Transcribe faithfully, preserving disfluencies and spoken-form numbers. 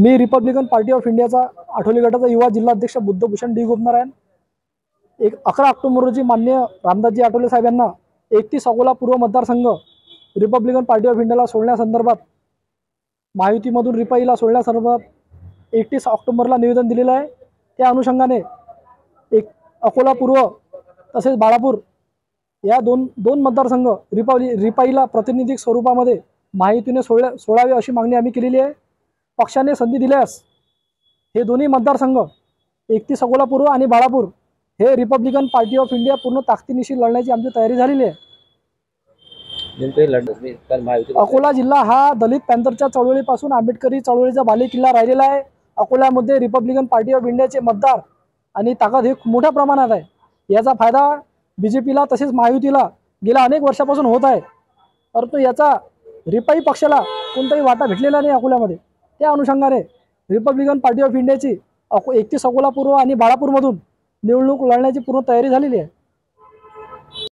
Me Republican Party of इंडियाचा आठवले गटाचा युवा जिल्हाध्यक्ष बुद्धभूषण डी गोपनारायण एक अकरा ऑक्टोबर रोजी मान्य रामदासजी आठवले साहेब यांना एकतीस अकोला पूर्व मतदारसंघ रिपब्लिकन पार्टी ऑफ इंडियाला सोडण्यासंदर्भात महायुतीमधून रिपाईला सोडण्यासंदर्भात एकतीस ऑक्टोबरला निवेदन दिलेलं आहे। त्या अनुषंगाने एक अकोला पूर्व तसेच बाळापूर या दोन दोन मतदारसंघ रिपाई रिपाईला प्रतिनिधिक स्वरूपामध्ये महायुतीने सोडले सोडावे अशी मागणी आम्ही केलेली आहे। पक्षाने संधी दिल्यास हे दोन्ही मतदारसंघ एकतीस अकोला पूर्व आणि बाळापूर हे रिपब्लिकन पार्टी ऑफ इंडिया पूर्ण ताकदीनिशी लढण्याची आमची तयारी झालेली आहे। अकोला जिल्हा हा दलित पॅंथरच्या चळवळीपासून आंबेडकरी चळवळीचा बालेकिल्ला राहिलेला आहे। अकोल्यामध्ये रिपब्लिकन पार्टी ऑफ इंडियाचे मतदार आणि ताकद हे मोठ्या प्रमाणात आहे। याचा फायदा बीजेपीला तसेच महायुतीला गेल्या अनेक वर्षापासून होत आहे, परंतु याचा रिपाई पक्षाला कोणताही वाटा भेटलेला नाही अकोल्यामध्ये। त्या अनुषंगाने रिपब्लिकन पार्टी ऑफ इंडियाची एकतीस अकोला पूर्व आणि बाळापूरमधून निवडणूक लढण्याची पूर्ण तयारी झालेली आहे।